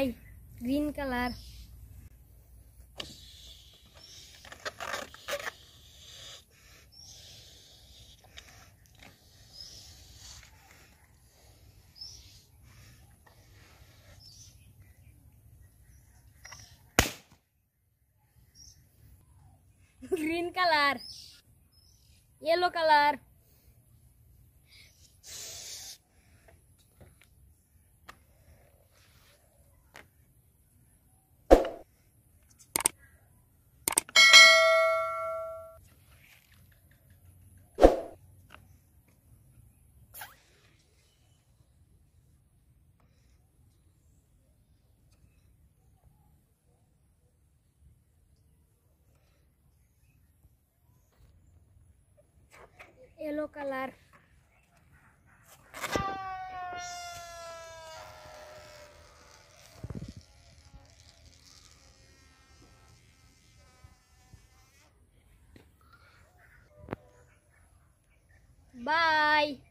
sky, green color. Green color, yellow color, yellow color, bye.